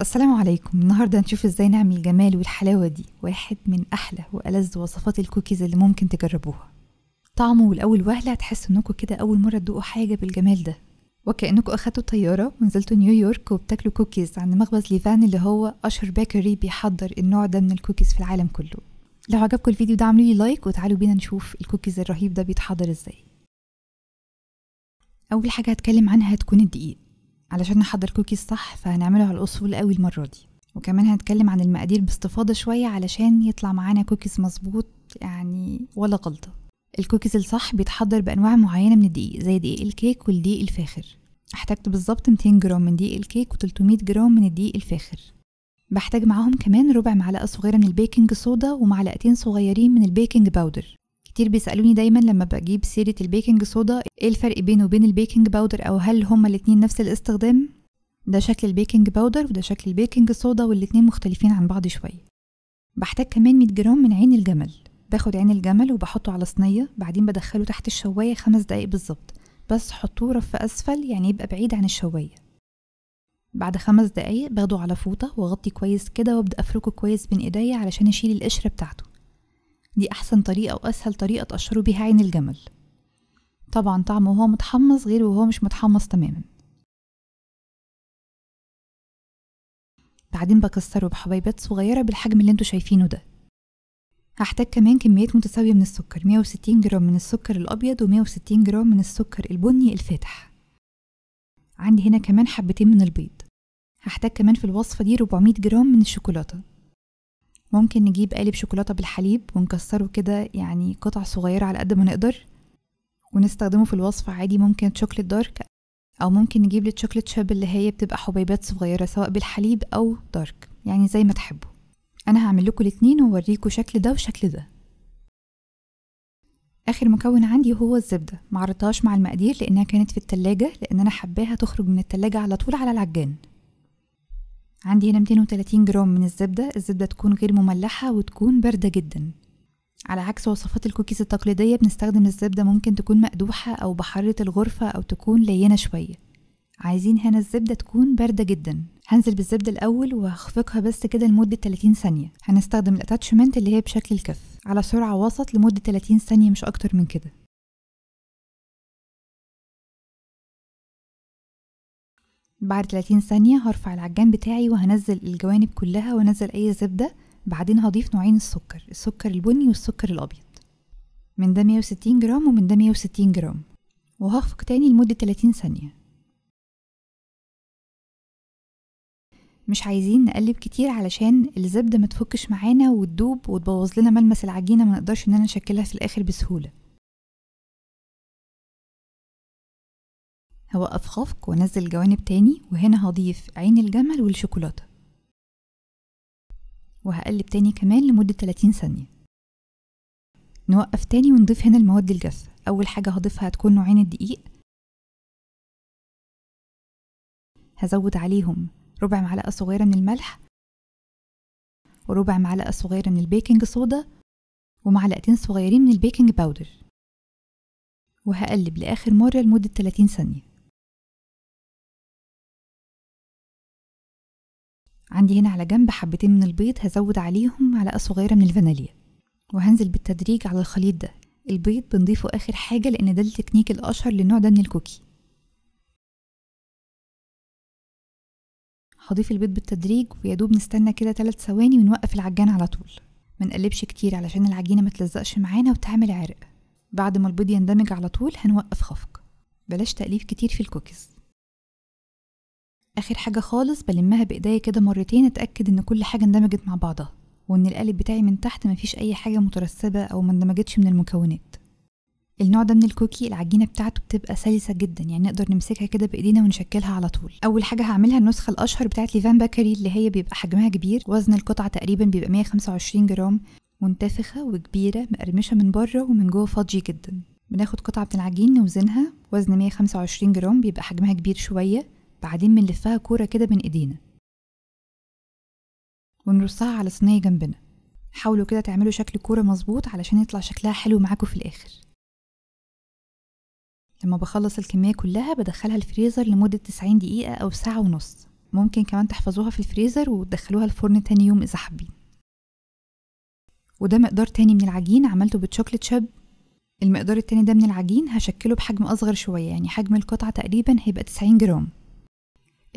السلام عليكم. النهاردة هنشوف ازاي نعمل جمال والحلاوة دي واحد من أحلى وألذ وصفات الكوكيز اللي ممكن تجربوها. طعمه والأول وهلة هتحسوا انكم كده أول مرة تدوقوا حاجة بالجمال ده، وكأنكم أخدتوا طيارة ونزلتوا نيويورك وبتاكلوا كوكيز عند مخبز ليفان اللي هو أشهر بيكري بيحضر النوع ده من الكوكيز في العالم كله. لو عجبكم الفيديو ده اعملوا لي لايك وتعالوا بينا نشوف الكوكيز الرهيب ده بيتحضر ازاي. أول حاجة هتكلم عنها هتكون الدقيق، علشان نحضر كوكيز صح فهنعمله على الأصول قوي المرة دي، وكمان هنتكلم عن المقادير باستفاضة شوية علشان يطلع معانا كوكيز مظبوط يعني ولا غلطة. الكوكيز الصح بيتحضر بأنواع معينة من الدقيق زي دقيق الكيك والدقيق الفاخر. احتاجت بالظبط 200 جرام من دقيق الكيك و300 جرام من الدقيق الفاخر. بحتاج معاهم كمان ربع معلقة صغيرة من البيكنج صودا ومعلقتين صغيرين من البيكنج باودر. كتير بيسألوني دايما لما بجيب سيرة البيكنج صودا ايه الفرق بينه وبين البيكنج باودر، او هل هما الاتنين نفس الاستخدام؟ ده شكل البيكنج باودر وده شكل البيكنج صودا والاتنين مختلفين عن بعض شوية. بحتاج كمان 100 جرام من عين الجمل. باخد عين الجمل وبحطه على صينية، بعدين بدخله تحت الشواية 5 دقايق بالظبط، بس حطوه رف أسفل يعني يبقى بعيد عن الشواية. بعد 5 دقايق باخده على فوطة واغطي كويس كده وابدأ افركه كويس بين ايديا علشان اشيل القشرة بتاعته. دي احسن طريقة واسهل طريقة تقشروا بيها عين الجمل. طبعا طعمه وهو متحمص غير وهو مش متحمص تماما. بعدين بكسره بحبايبات صغيرة بالحجم اللي انتوا شايفينه ده. هحتاج كمان كميات متساوية من السكر، 160 جرام من السكر الابيض و160 جرام من السكر البني الفاتح. عندي هنا كمان حبتين من البيض. هحتاج كمان في الوصفة دي 400 جرام من الشوكولاتة. ممكن نجيب قالب شوكولاتة بالحليب ونكسره كده يعني قطع صغيرة على قد ما نقدر ونستخدمه في الوصفة عادي. ممكن تشوكلت دارك أو ممكن نجيب التشوكلت شيب اللي هي بتبقى حبيبات صغيرة سواء بالحليب أو دارك، يعني زي ما تحبوا. أنا هعمل لكم الاتنين ووريكم شكل ده وشكل ده. آخر مكون عندي هو الزبدة، معرضتهاش مع المقادير لأنها كانت في التلاجة، لأن أنا حباها تخرج من التلاجة على طول على العجان. عندي هنا 230 جرام من الزبدة. الزبدة تكون غير مملحة وتكون باردة جدا، على عكس وصفات الكوكيز التقليدية بنستخدم الزبدة ممكن تكون مقدوحة أو بحارة الغرفة أو تكون لينة شوية. عايزين هنا الزبدة تكون باردة جدا. هنزل بالزبدة الأول وهخفقها بس كده لمدة 30 ثانية. هنستخدم الاتاتشمنت اللي هي بشكل الكف على سرعة وسط لمدة 30 ثانية مش أكتر من كده. بعد 30 ثانية هرفع العجان بتاعي وهنزل الجوانب كلها وانزل اي زبدة. بعدين هضيف نوعين السكر، السكر البني والسكر الابيض، من ده 160 جرام ومن ده 160 جرام، وهخفق تاني لمدة 30 ثانية. مش عايزين نقلب كتير علشان الزبدة ما تفكش معانا وتدوب وتبوظ لنا ملمس العجينة، ما نقدرش اننا نشكلها في الاخر بسهولة. هوقف خفق وانزل الجوانب تاني، وهنا هضيف عين الجمل والشوكولاتة وهقلب تاني كمان لمدة 30 ثانية. نوقف تاني ونضيف هنا المواد الجافة. اول حاجة هضيفها هتكون نوعين الدقيق، هزود عليهم ربع معلقة صغيرة من الملح وربع معلقة صغيرة من البيكنج صودا ومعلقتين صغيرين من البيكنج باودر، وهقلب لآخر مرة لمدة 30 ثانية. عندي هنا على جنب حبتين من البيض، هزود عليهم معلقة صغيرة من الفانيليا وهنزل بالتدريج على الخليط ده. البيض بنضيفه آخر حاجة لأن ده التكنيك الأشهر للنوع ده من الكوكي. هضيف البيض بالتدريج ويادوب نستنى كده 3 ثواني ونوقف العجان على طول. منقلبش كتير علشان العجينة ما تلزقش معانا وتعمل عرق. بعد ما البيض يندمج على طول هنوقف خفق. بلاش تقليب كتير في الكوكيز. آخر حاجة خالص بلمها بإيديا كده مرتين أتأكد إن كل حاجة اندمجت مع بعضها، وإن القالب بتاعي من تحت مفيش أي حاجة مترسبة أو ما اندمجتش من المكونات. النوع ده من الكوكي العجينة بتاعته بتبقى سلسة جدا، يعني نقدر نمسكها كده بإيدينا ونشكلها على طول. أول حاجة هعملها النسخة الأشهر بتاعت ليفان باكري اللي هي بيبقى حجمها كبير، وزن القطعة تقريبا بيبقى 125 جرام، منتفخة وكبيرة مقرمشة من بره ومن جوه فاضي جدا. بناخد قطعة من العجين نوزنها، وزن 125 جرام بيبقى حجمها كبير شوية، بعدين بنلفها كورة كده بين إيدينا ونرصها على صينية جنبنا. حاولوا كده تعملوا شكل كورة مظبوط علشان يطلع شكلها حلو معاكم في الآخر. لما بخلص الكمية كلها بدخلها الفريزر لمدة 90 دقيقة أو ساعة ونص. ممكن كمان تحفظوها في الفريزر وتدخلوها الفرن تاني يوم إذا حابين. وده مقدار تاني من العجين عملته بالشوكليت شيب. المقدار التاني ده من العجين هشكله بحجم أصغر شوية، يعني حجم القطعة تقريبا هيبقى 90 جرام.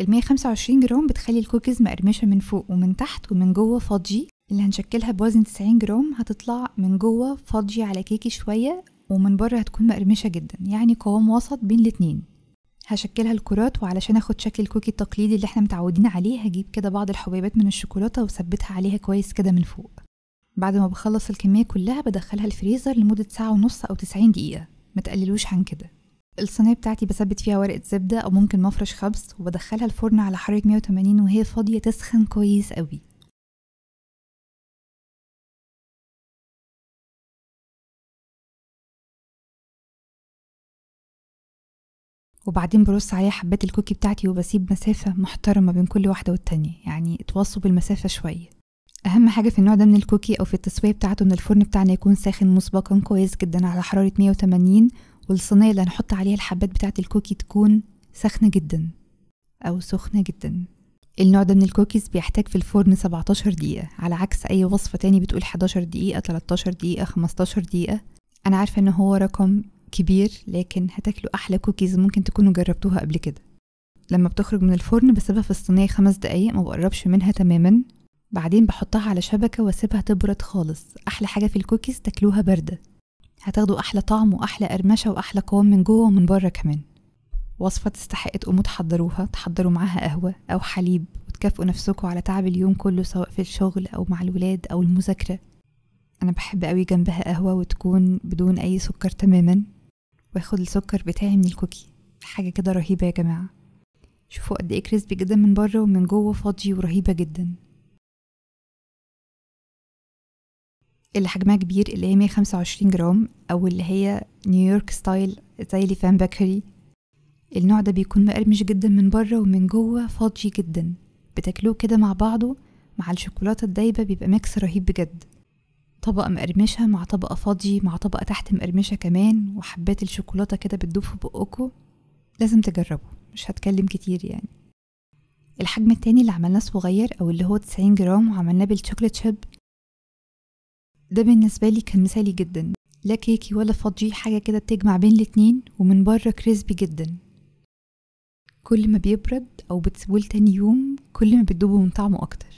ال125 جرام بتخلي الكوكيز مقرمشة من فوق ومن تحت ومن جوه فاضجي، اللي هنشكلها بوزن 90 جرام هتطلع من جوه فاضجي على كيكي شوية ومن بره هتكون مقرمشة جدا، يعني قوام وسط بين الاتنين. هشكلها الكرات، وعلشان اخد شكل الكوكي التقليدي اللي احنا متعودين عليه هجيب كده بعض الحبيبات من الشوكولاتة وثبتها عليها كويس كده من فوق. بعد ما بخلص الكمية كلها بدخلها الفريزر لمدة ساعة ونص أو 90 دقيقة، متقللوش عن كده. الصينية بتاعتي بثبت فيها ورقة زبدة أو ممكن مفرش خبز وبدخلها الفرن على حرارة 180 وهي فاضية تسخن كويس قوي. وبعدين برص عليها حبات الكوكي بتاعتي وبسيب مسافة محترمة بين كل واحدة والتانية، يعني اتوصوا بالمسافة شوية. أهم حاجة في النوع ده من الكوكي أو في التسوية بتاعته إن الفرن بتاعنا يكون ساخن مسبقا كويس جدا على حرارة 180، والصينية اللي هنحط عليها الحبات بتاعة الكوكي تكون سخنة جدا أو سخنة جدا. النوع ده من الكوكيز بيحتاج في الفرن 17 دقيقة على عكس أي وصفة تاني بتقول 11 دقيقة 13 دقيقة 15 دقيقة. أنا عارفة إن هو رقم كبير لكن هتاكلوا أحلى كوكيز ممكن تكونوا جربتوها قبل كده. لما بتخرج من الفرن بسيبها في الصينية 5 دقايق، ما بقربش منها تماما، بعدين بحطها على شبكة واسيبها تبرد خالص. أحلى حاجة في الكوكيز تاكلوها باردة، هتاخدوا أحلى طعم وأحلى قرمشة وأحلى قوام من جوه ومن بره كمان. وصفة تستحق تقوموا تحضروها، تحضروا معاها قهوة أو حليب وتكافئوا نفسكم على تعب اليوم كله سواء في الشغل أو مع الولاد أو المذاكرة. أنا بحب قوي جنبها قهوة وتكون بدون أي سكر تماما، واخد السكر بتاعي من الكوكي. حاجة كده رهيبة يا جماعة، شوفوا قد إيه كريسبي جدا من بره ومن جوه فاضي ورهيبة جدا. اللي حجمها كبير اللي هي 125 جرام أو اللي هي نيويورك ستايل زي ليفان بيكري، النوع ده بيكون مقرمش جدا من بره ومن جوه فاضي جدا، بتاكلوه كده مع بعضه مع الشوكولاتة الدايبة بيبقى ميكس رهيب بجد. طبقة مقرمشة مع طبقة فاضي مع طبقة تحت مقرمشة كمان وحبات الشوكولاتة كده بتدوب في بقكوا. لازم تجربوا، مش هتكلم كتير يعني. الحجم التاني اللي عملناه صغير أو اللي هو 90 جرام وعملناه بالشوكليت شيب، ده بالنسبة لي كان مثالي جدا، لا كيكي ولا فاضي، حاجة كده بتجمع بين الاتنين ومن بره كريسبي جدا. كل ما بيبرد أو بتسيبوه تاني يوم كل ما بتدوبه من طعمه أكتر.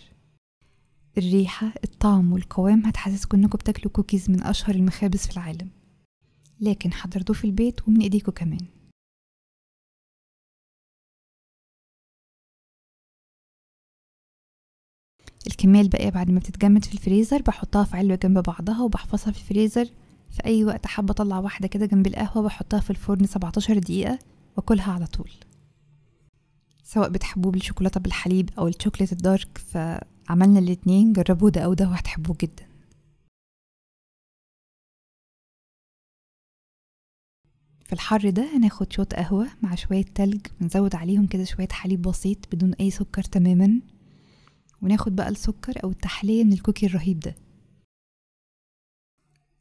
الريحة، الطعم والقوام هتحسسكم انكم بتاكلوا كوكيز من أشهر المخابز في العالم، لكن حضرتوه في البيت ومن ايديكوا كمان. الكمية الباقية بعد ما بتتجمد في الفريزر بحطها في علبة جنب بعضها وبحفظها في الفريزر. في أي وقت حابة أطلع واحدة كده جنب القهوة بحطها في الفرن 17 دقيقة وأكلها على طول. سواء بتحبوه بالشوكولاتة بالحليب أو الشوكليت الدارك، فعملنا الاتنين، جربوه ده أو ده وهتحبوه جدا. في الحر ده هناخد شوط قهوة مع شوية تلج ونزود عليهم كده شوية حليب بسيط بدون أي سكر تماما، وناخد بقى السكر أو التحلية من الكوكي الرهيب ده.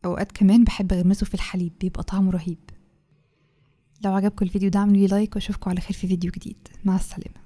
أوقات كمان بحب أغمسه في الحليب بيبقى طعمه رهيب. لو عجبكم الفيديو ده اعملوا لي لايك وأشوفكم على خير في فيديو جديد. مع السلامة.